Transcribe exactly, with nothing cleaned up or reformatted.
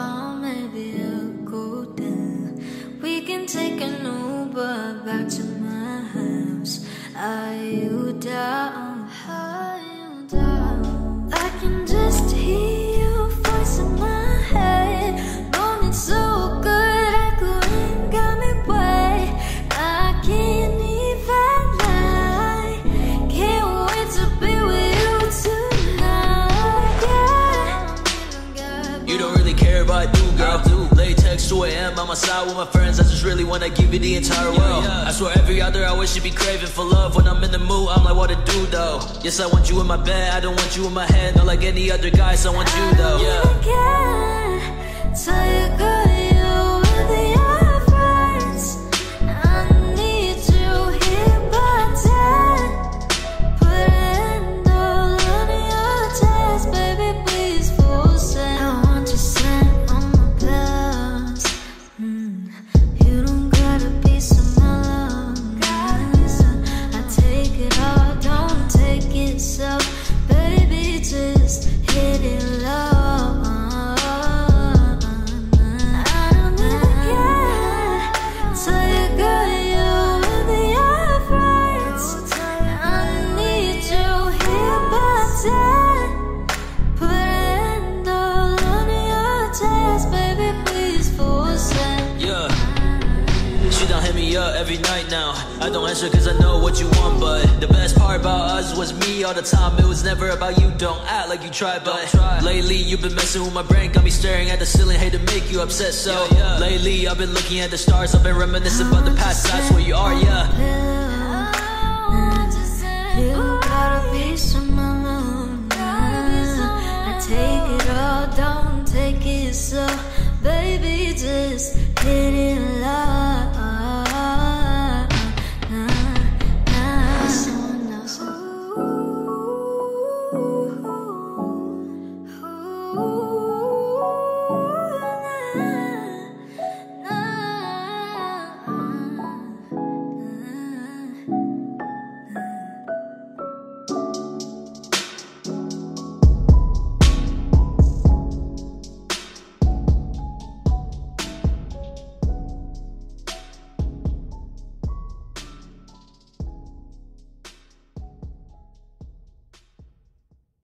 car, maybe I'll go down. We can take an Uber back to my house. Are you down? Are you down? I can just hear your voice in my head. Morning so good I couldn't come away. I can't even lie. Can't wait to be with you tonight. Yeah. You don't really care if I do, girl. I do. Late text two A M on my side with my friends. I just really wanna give you the entire world. Yeah, yeah. I swear every other hour should be craving for love. When I'm in the mood, I'm like, what to do though? Yes, I want you in my bed. I don't want you in my head. Not like any other guys. I want I you though. Really yeah. Care, till you every night now. I don't answer cause I know what you want, but the best part about us was me all the time. It was never about you, don't act like you tried, but try. Lately you've been messing with my brain, got me staring at the ceiling, hate to make you upset, so yeah, yeah. Lately I've been looking at the stars, I've been reminiscing about the past times where you are, yeah. You gotta be some alone. I take it all, don't take it so. Baby, just get in love. Ooh.